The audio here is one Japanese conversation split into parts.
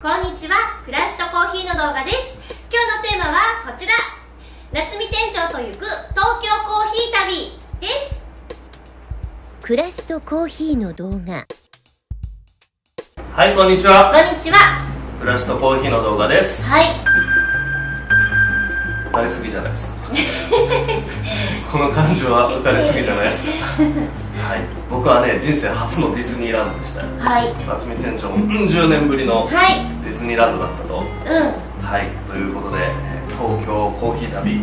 こんにちは、暮らしとコーヒーの動画です。今日のテーマはこちら、夏見店長と行く東京コーヒー旅です。暮らしとコーヒーの動画。はい、こんにちは。こんにちは。暮らしとコーヒーの動画です。はい、浮かれすぎじゃないですかこの感じは浮かれすぎじゃないですかはい、僕はね、人生初のディズニーランドでしたよ。はい、夏見店長も10年ぶりのディズニーランドだったと。はい、ということで東京コーヒー旅、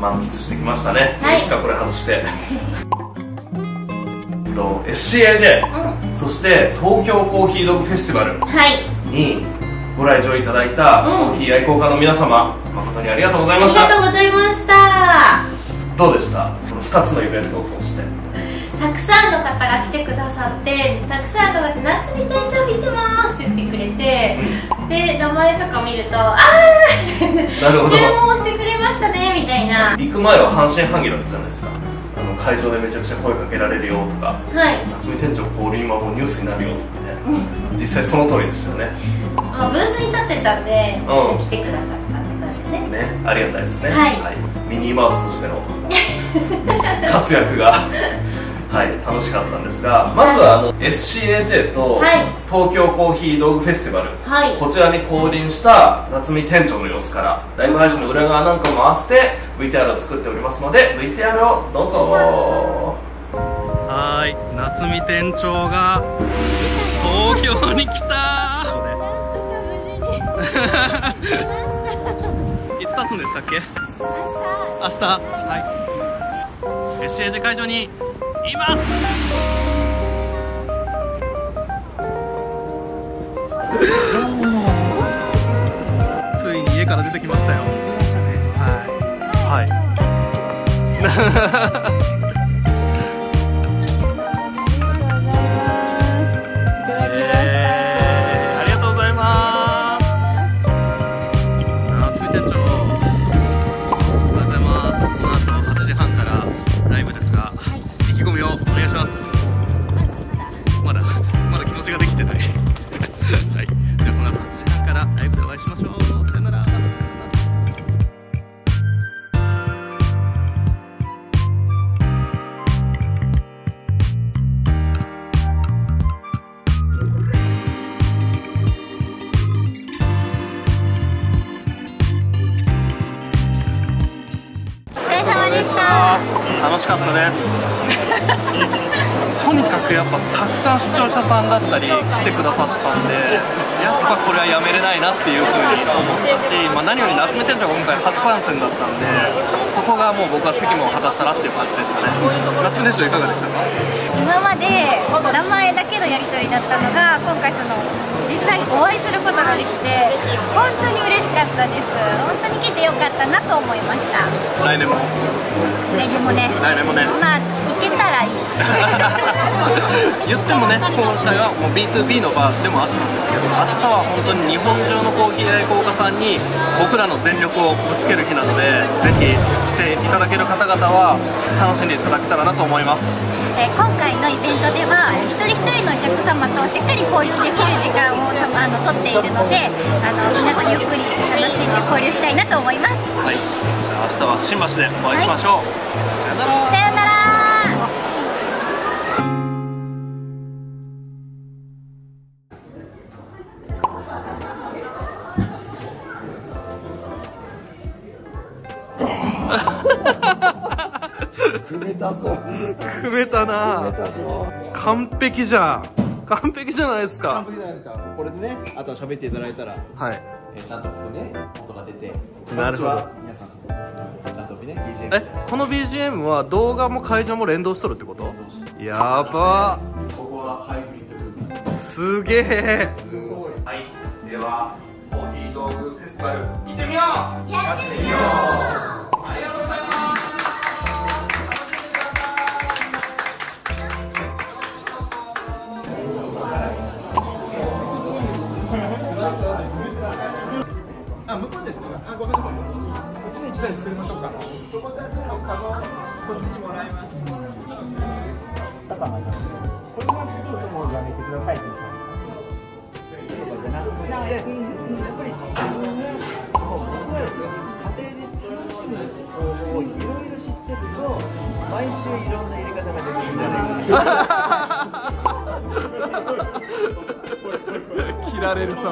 満喫してきましたね。いいですか、これ外してSCAJ、そして東京コーヒードッグフェスティバルにご来場いただいたコーヒー愛好家の皆様、誠にありがとうございました。ありがとうございました。どうでした、この2つのイベントを通して。たくさんの方が来てくださって、たくさんの方が「夏見店長見てます」って言ってくれて、で名前とか見ると「あー!」って注文してくれましたねみたいな。行く前は半信半疑だったじゃないですか。会場でめちゃくちゃ声かけられるよとか、夏見店長降臨はもうニュースになるよとかね、実際その通りでしたよね。ブースに立ってたんで来てくださったって感じでね、ありがたいですね。ミニーマウスとしての活躍が楽しかったんですが、まずは SCAJ と東京コーヒー道具フェスティバル、こちらに降臨した夏見店長の様子からライブ配信の裏側なんかも合わせて VTR を作っておりますので、 VTR をどうぞ。はい、夏見店長が東京に来たいつ経つんでしたっけ。明日。はい、 SCAJ 会場にいます。ついに家から出てきましたよ。はいはいありがとうございます。夏見店長、おはようございます。この後8時半からライブですが、意気込みをお願いします。まだ気持ちができてないはい、ではこの後8時半からライブでお会いしましょう。さよなら。お疲れ様でした。楽しかったですとにかくやっぱたくさん視聴者さんだったり来てくださったんで、やっぱこれはやめれないなっていうふうに思ったし、何より夏目店長が今回初参戦だったんで、そこがもう僕は責務を果たしたなっていう感じでしたね。夏目店長いかがでしたか。今まで名前だけのやり取りだったのが、今回実際にお会いすることができて本当に嬉しかったです。本当に来てよかったなと思いました。来年も来年もね、行けたらいい言ってもね、今回はもう B2B の場でもあったんですけど、明日は本当に日本中のコーヒー愛好家さんに僕らの全力をぶつける日なので、ぜひ来ていただける方々は楽しんでいただけたらなと思います。今回のイベントでは一人一人のお客様としっかり交流できる時間をとっているので、みんなとゆっくり楽しんで交流したいなと思います。はい、じゃあ明日は新橋でお会いしましょう。さよなら。さよなら。くめたな。完璧じゃん。完璧じゃないですか。完璧じゃないですか。これでね、あとは喋っていただいたら、はい。ちゃんとここね、音が出て。なるほど。皆さん、ちゃんとね、BGM。この BGM は動画も会場も連動しとるってこと？やば。ここはハイブリッド空間。すげえ。すごい。はい。では、コーヒー道具フェスティバル行ってみよう。やってみよう。ありがとうございます。作りましょうか。そこでちょっとカゴこっちにもらいます。これはちょっともうやめてください。切られるそうね。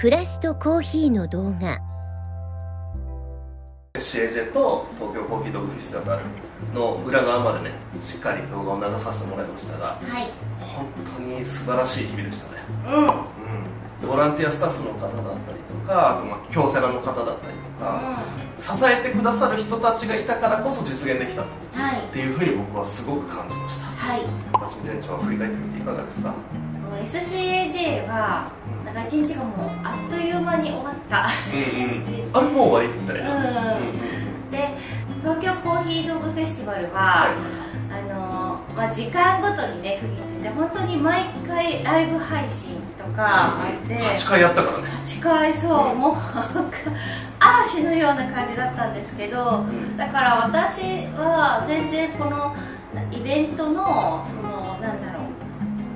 暮らしとコーヒーの動画。 SCAJ と東京コーヒードッグフィスタルの裏側までね、しっかり動画を流させてもらいましたが、はい、本当に素晴らしい日々でしたね。うん、ボランティアスタッフの方だったりとか、あとまあ京セラの方だったりとか、支えてくださる人たちがいたからこそ実現できたっていうふうに僕はすごく感じました。はい、辰巳店長は振り返ってみていかがですか？SCAJ はなんか1日がもうあっという間に終わったあれもう終わりみたいな。で、東京コーヒードッグフェスティバルは、時間ごとにね区切ってて、本当に毎回ライブ配信とかあって8回やったからね。8回そう、もう嵐のような感じだったんですけど、だから私は全然このイベントのそのなんだろう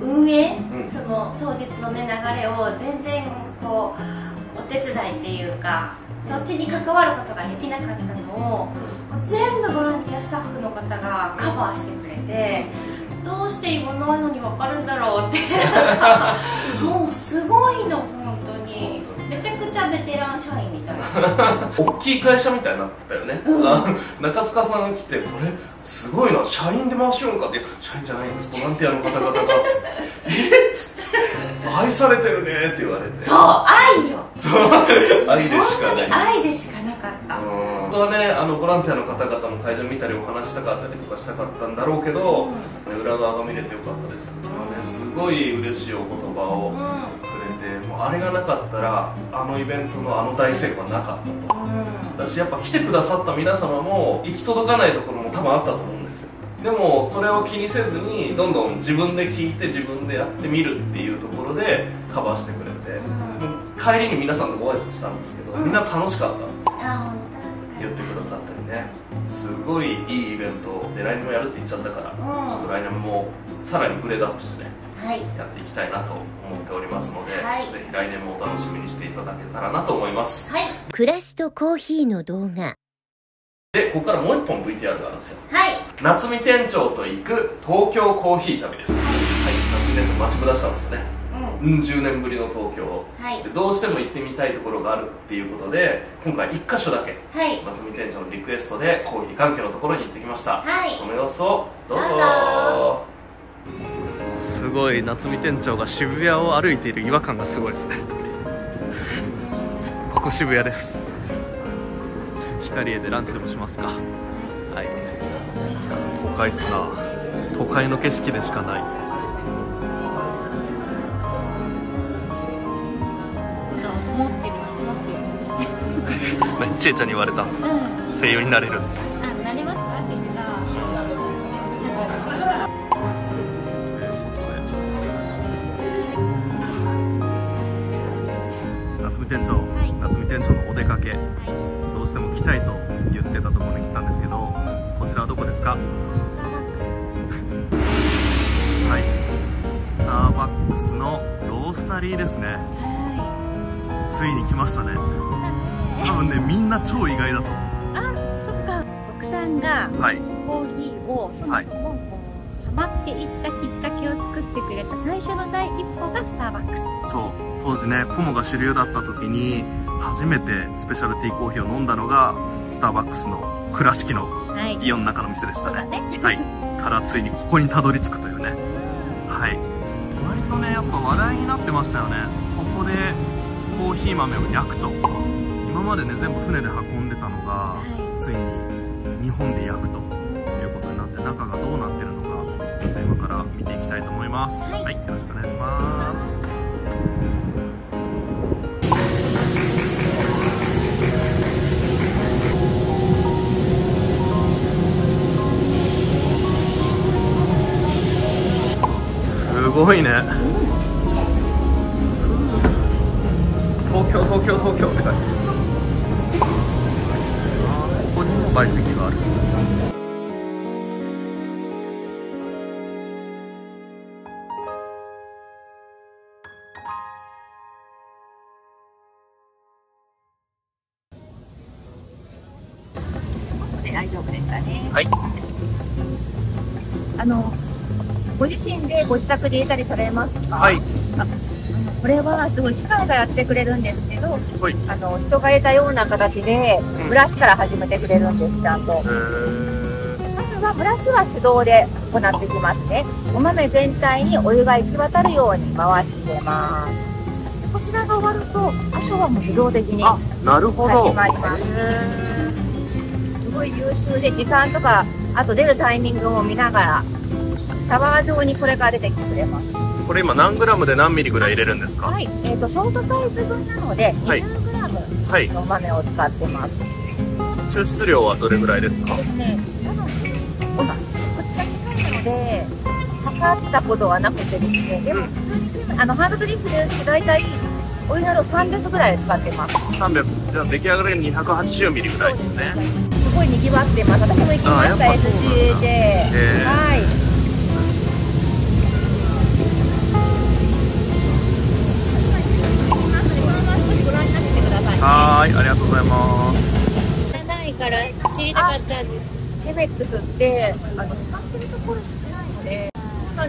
運営、その当日の、ね、流れを全然こうお手伝いっていうか、そっちに関わることができなかったのを全部ボランティアスタッフの方がカバーしてくれて、どうして今のあのに分かるんだろうってもうすごいの、本当にめちゃくちゃベテラン社員みたいな大きい会社みたいになったよね、中塚さんが来て、これすごいな、社員で回しようんかって、社員じゃないんですボランティアの方々がっつってえっつって愛されてるねって言われて、そう愛よ、そう愛でしかない、本当に愛でしかなかった。本当はね、ボランティアの方々も会場見たりお話したかったりとかしたかったんだろうけど、裏側が見れてよかったです。すごい嬉しいお言葉をくれて、もうあれがなかったらあのイベントのあの大成功はなかったと。だしやっぱ来てくださった皆様も行き届かないところも多分あったと思うんですよ。でもそれを気にせずにどんどん自分で聞いて自分でやってみるっていうところでカバーしてくれて、帰りに皆さんとご挨拶したんですけど、みんな楽しかった言ってくださったりね、すごいいいイベントで来年もやるって言っちゃったから、ちょっと来年もさらにグレードアップしてね、はい、やっていきたいなと思っておりますので、はい、ぜひ来年もお楽しみにしていただけたらなと思います。はい、暮らしとコーヒーの動画で、ここからもう一本 VTR があるんですよ。はい、夏見店長と行く東京コーヒー旅です。はい、夏見店長待ちぶらしたんですよね。10年ぶりの東京、はい、でどうしても行ってみたいところがあるっていうことで、今回1か所だけ、はい、夏見店長のリクエストでコーヒー関係のところに行ってきました、はい、その様子をどうぞ。すごい、夏見店長が渋谷を歩いている違和感がすごいですねここ渋谷です。ヒカリエでランチでもしますか。はい、都会っすな、都会の景色でしかない。ちえちゃんに言われた、うん、声優になれるって。あ、なりますかって言ってた。夏見店長、はい、夏見店長のお出かけ、はい、どうしても来たいと言ってたところに来たんですけど、こちらはどこですか？はい、スターバックスのロースタリーですね、はい、ついに来ましたね。多分ね、みんな超意外だと思う。あ、そっか。奥さんがコーヒーをそもそもハマっていったきっかけを作ってくれた最初の第一歩がスターバックス。そう、当時ねコモが主流だった時に初めてスペシャルティーコーヒーを飲んだのがスターバックスの倉敷のイオンの中の店でしたね。はい、からついにここにたどり着くというね。はい、割とねやっぱ話題になってましたよね。ここでコーヒー豆を焼くと、今までね全部船で運んでたのが、はい、ついに日本で焼くということになって、中がどうなってるのかちょっと今から見ていきたいと思います。はい、はい、よろしくお願いします。ごいね。東京東京東京って書いてある。ここにも焙煎機がある。大丈夫ですかね。はい。ご自身でご自宅で入れたりされますか？はい。これはすごい機械がやってくれるんですけど、はい、人が入れたような形でブラシから始めてくれるんです。ちゃんと。まずはブラシは手動で行ってきますね。お豆全体にお湯が行き渡るように回してます。こちらが終わると、あとはもう自動的に始まります。すごい優秀で、時間とかあと出るタイミングを見ながらタワー状にこれが出てきてくれます。これ今何グラムで何ミリぐらい入れるんですか？はい、ショートサイズ分なので20グラムの豆を使ってます。はい、抽出量はどれぐらいですか？ですね、ただこちらに近いので測ったことはなくてですね、でもハンドドリップでだいたいお湯など300ぐらい使ってます。300、じゃあ出来上がり280ミリぐらいですね。すごい賑わってます。私も行きました SCJ で、はい。ご覧になってください。はい、ありがとうございます。知らないから知りたかったんです。ヘベックスって使ってるところ少ないので、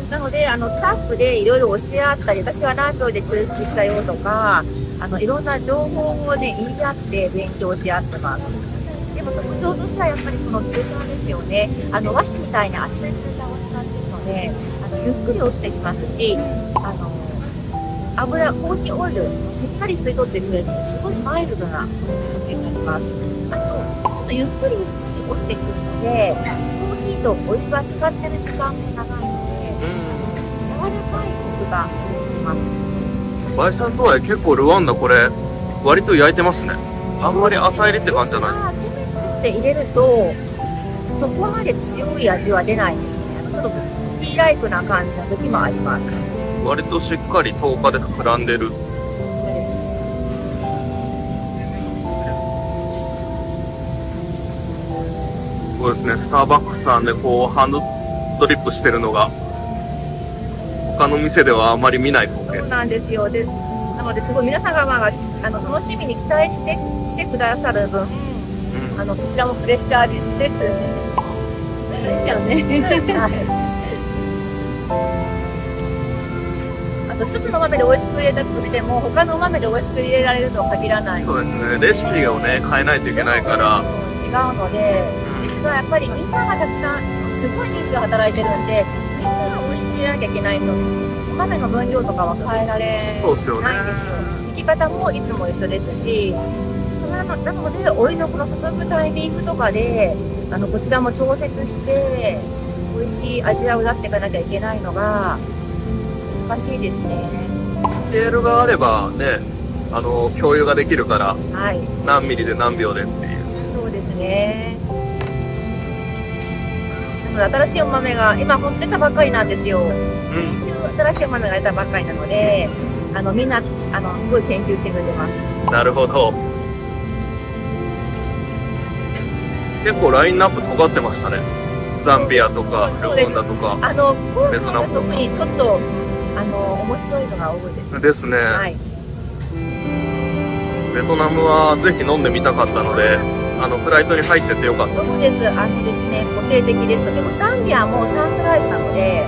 なのでスタッフでいろいろ教え合ったり、私は何度で抽出したよとか、いろんな情報をね言い合って勉強し合ってます。特徴としてはやっぱりこのフィルターですよね。和紙みたいな厚いフィルターを使っているので、ゆっくり落ちてきますし、油、コーヒーオイルしっかり吸い取ってくれるのですごいマイルドな風景になります。あとゆっくり落ちてくるので、コーヒーとお湯が使ってる時間も長いので、柔らかいコクが出てきます。焙煎とはいえ結構ルワンダこれ割と焼いてますね。あんまり浅入りって感じじゃないですか？入れるとそこまで強い味は出ないですね。ちょっとティーライクな感じの時もあります。割としっかり10日で膨らんでる。そうですね、スターバックスさんでこうハンドドリップしてるのが他の店ではあまり見ない光景です。そうなんですよ。でなのですごい皆様が楽しみに期待して来てくださる分、こちらもプレッシャーです。あと一つの豆で美味しく入れたとしても他の豆で美味しく入れられるとは限らない。そうですね、レシピをね変えないといけないから違うので、実はやっぱりみんながたくさんすごい人数が働いてるんで、みんなが美味しく入れなきゃいけないと豆の分量とかは変えられないんですよ。引き方もいつも一緒ですし、なのでお湯のこの注ぐタイミングとかでこちらも調節して美味しい味わいを出していかなきゃいけないのが難しいですね。レールがあればね共有ができるから、はい、何ミリで何秒でっていう。そうですね、なので新しいお豆が今本当に出たばっかりなんですよ。先週、新しいお豆が出たばっかりなのでみんなすごい研究してくれてます。なるほど、結構ラインナップ尖ってましたね。ザンビアとかルワンダとかベトナムとか、特にちょっと面白いのが多いです。ですね。はい、ベトナムはぜひ飲んでみたかったので、フライトに入っててよかった。そうです。ですね、個性的ですので、ザンビアもサンフライズなので、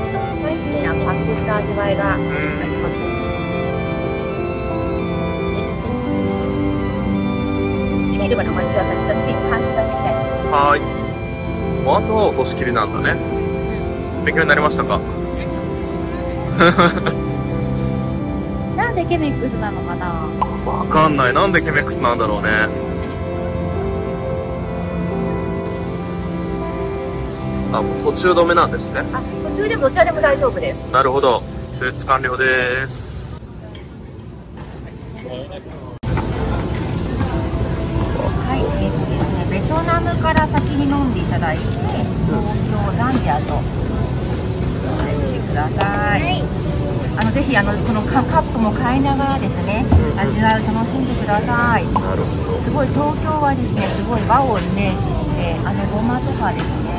ちょっとスパイシーなパッとした味わいがあります。見ればお待ちください。私反射させていただきます。はい。もうあとは押し切りなんだね。勉強になりましたか？なんでケメックスなのかな？わかんない。なんでケメックスなんだろうね。あ、もう途中止めなんですね。あ、途中でもどちらでも大丈夫です。なるほど。抽出完了です。から先に飲んでいただいて、東京ザンビアと。ださい。はい、ぜひこのカップも買いながらですね、味わいを楽しんでください。なるほど。すごい東京はですね、すごい和をイメージしてごまとかですね、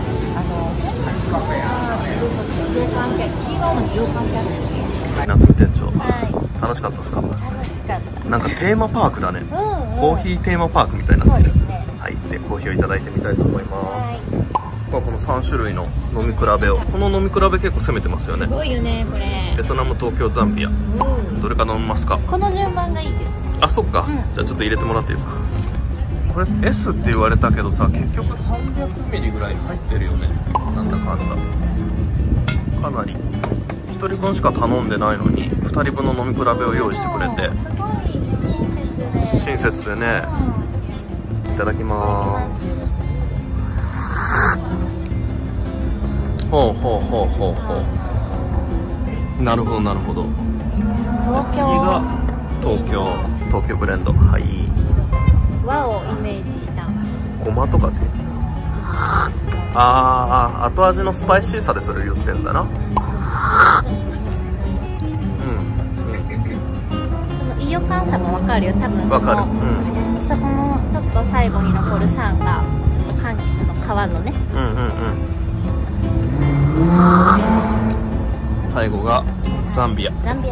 夏の店長、はい、楽しかったですか？楽しかった。なんかテーマパークだね。うんうん、コーヒーテーマパークみたいになってる。ね、はい、でコーヒーをいただいてみたいと思います。はい、この3種類の飲み比べを、この飲み比べ結構攻めてますよね。すごいよねこれ。ベトナム、東京、ザンビア、うん、どれから飲みますか？この順番がいいよ。あ、そっか。うん、じゃあちょっと入れてもらっていいですか？これ S って言われたけどさ、結局300ミリぐらい入ってるよね。なんだかんだ。かなり。1人分しか頼んでないのに2人分の飲み比べを用意してくれて、すごい親切でね。いただきます。ほうほうほうほうほう、なるほどなるほど。次が東京ブレンド。はい、和をイメージしたごまとかで、ああ、後味のスパイシーさでそれ言ってんだな。栄養感差もわかるよ、多分その、うん、そこのちょっと最後に残る酸がちょっと柑橘の皮のね、最後がザンビア。なん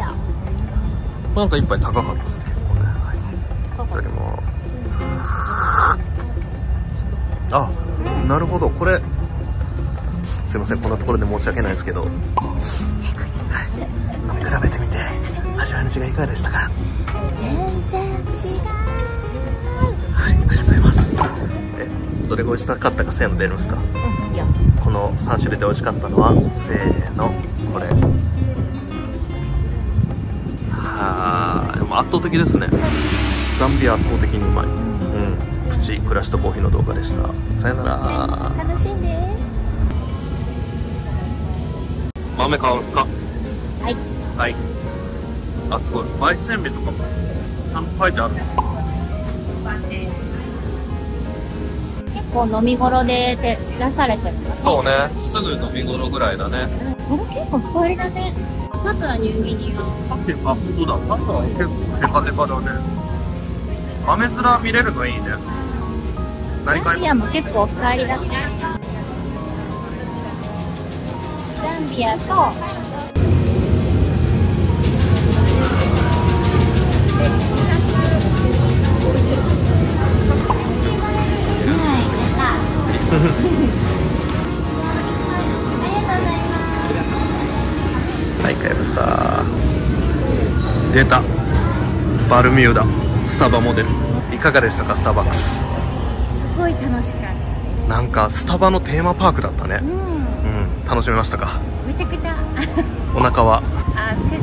か一杯高かったですね。あ、うん、なるほど。これすいません、こんなところで申し訳ないですけど、飲み比べてみて味わいの違いいかがでしたか？全然違う。はい、ありがとうございます。どれが美味しかったかせーのでやりますか？うん、いや、この3種類で美味しかったのはせーのこれ。はーい、もう圧倒的ですね。ザンビア圧倒的にうまい。うん、プチ暮らしとコーヒーの動画でした。さよなら。楽しんで。豆買うんすか？はいはい。あ、すごい。焙煎日とかもちゃんと書いてある。結構飲み頃で出されてるんだね。そうね、すぐ飲み頃ぐらいだね。これ結構氷だね。パプアニューギニア。あ、本当だ。パプア結構テカテカだね。豆面見れるのいいね。何買います？ザンビアも結構氷だね。ザンビアとはい、買いました。出た、バルミューダスタバモデル。いかがでしたか？スターバックス、すごい楽しかったです。なんかスタバのテーマパークだったね。うん、楽しめましたか？めちゃくちゃお腹は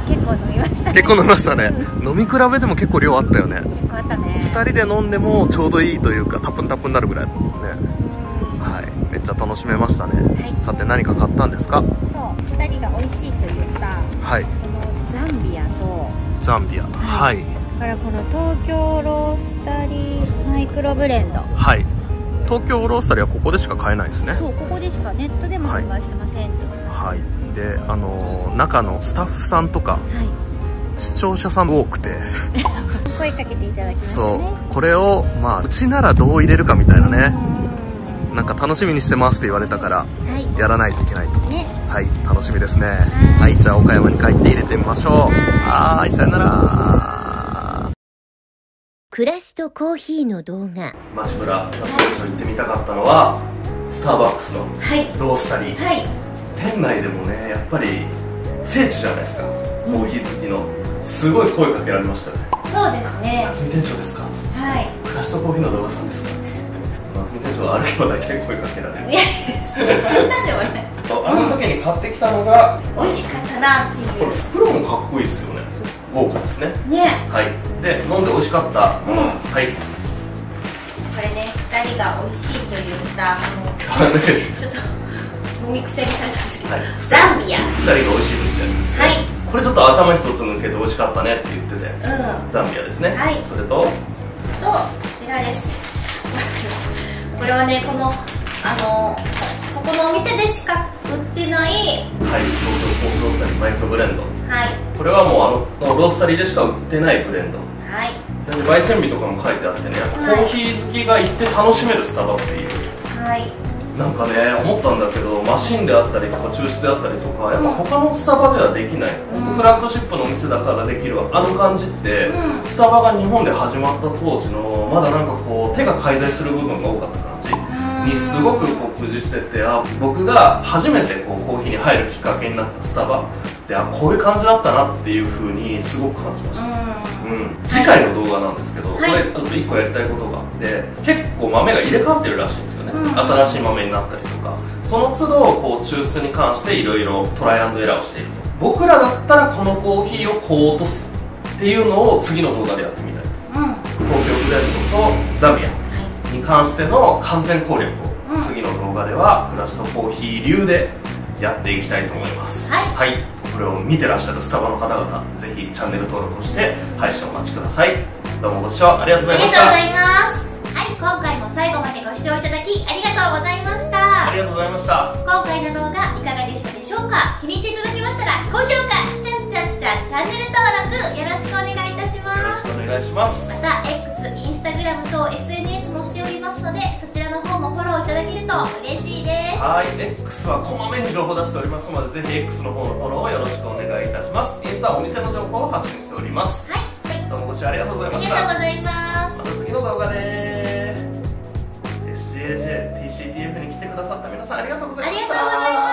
結構飲みましたね。結構飲みましたね。飲み比べでも結構量あったよね。結構あったね。2人で飲んでもちょうどいいというか、タップンタップになるぐらいですもんね。はい、めっちゃ楽しめましたね。はい、さて何か買ったんですか？そう、2人が美味しいと言った、はい、このザンビアとはい、だからこの東京ロースタリーマイクロブレンド。はい、東京ロースタリーはここでしか買えないですね。そう、ここでしか、ネットでも販売してません。はい、はい、で中のスタッフさんとか、はい、視聴者さんも多くて声かけていただきましたね。そう、これをまあうちならどう入れるかみたいなね、なんか楽しみにしてますって言われたから、はい、やらないといけないと、ね、はい、楽しみですね。はい、じゃあ岡山に帰って入れてみましょう。はい、さよなら。暮らしとコーヒーの動画。マシュラが最初行ってみたかったのはスターバックスのロースタリー、はいはい、店内でもね、やっぱり聖地じゃないですか、コーヒー好きの。すごい声かけられましたね。そうですね。夏見店長ですか？はい。暮らしとコーヒーの動画さんですか？夏美店長は歩けば大体声かけられる。いや、そんなんでもない。あの時に買ってきたのが美味しかったなっていう。これ袋もかっこいいですよね。豪華ですね。ね、はい、で飲んで美味しかったもの、はい、これね、2人が美味しいと言ったもの、ちょっともみくちゃにされたんですけど、ザンビア2人が美味しいと言ったやつですね。これちょっと頭一つ抜けて美味しかったねって言ってたやつ、ザンビアですね。はい、それとこちらです。これはね、このそこのお店でしか売ってない、はい、東京ポークロースタリーマイクロブレンド、はい、これはもうロースタリーでしか売ってないブレンド、はい、焙煎日とかも書いてあってね、はい、コーヒー好きが行って楽しめるスタバっていう、はい、なんかね思ったんだけど、マシンであったりとか抽出であったりとか、やっぱ他のスタバではできない、うん、フラッグシップのお店だからできるあの感じって、うん、スタバが日本で始まった当時のまだなんかこう手が介在する部分が多かった感じにすごく酷似してて、あ、僕が初めてこうコーヒーに入るきっかけになったスタバで、あ、こういう感じだったなっていうふうにすごく感じました。次回の動画なんですけど、これちょっと1個やりたいことがあって、結構豆が入れ替わってるらしいんですよね、新しい豆になったりとか、その都度こう抽出に関していろいろトライアンドエラーをしていると。僕らだったらこのコーヒーをこう落とすっていうのを次の動画でやってみたいと、東京ブレンドとザビアに関しての完全攻略を次の動画ではクラシとコーヒー流でやっていきたいと思います。はい、これを見てらっしゃるスタバの方々、ぜひチャンネル登録をして配信をお待ちください。どうもご視聴ありがとうございました。ありがとうございます。はい、今回も最後までご視聴いただきありがとうございました。ありがとうございました。今回の動画いかがでしたでしょうか。気に入っていただけましたら高評価、チャンネル登録よろしくお願いいたします。よろしくお願いします。また X、Instagram と SNS もしておりますので、そちらの方もフォローいただけると嬉しいです。はい、X はこまめに情報を出しておりますので、ぜひ X の方のフォローをよろしくお願いいたします。インスタはお店の情報を発信しております。はい、どうもご視聴ありがとうございました。ありがとうございます。また次の動画で SCAJ、TCTF に来てくださった皆さんありがとうございました。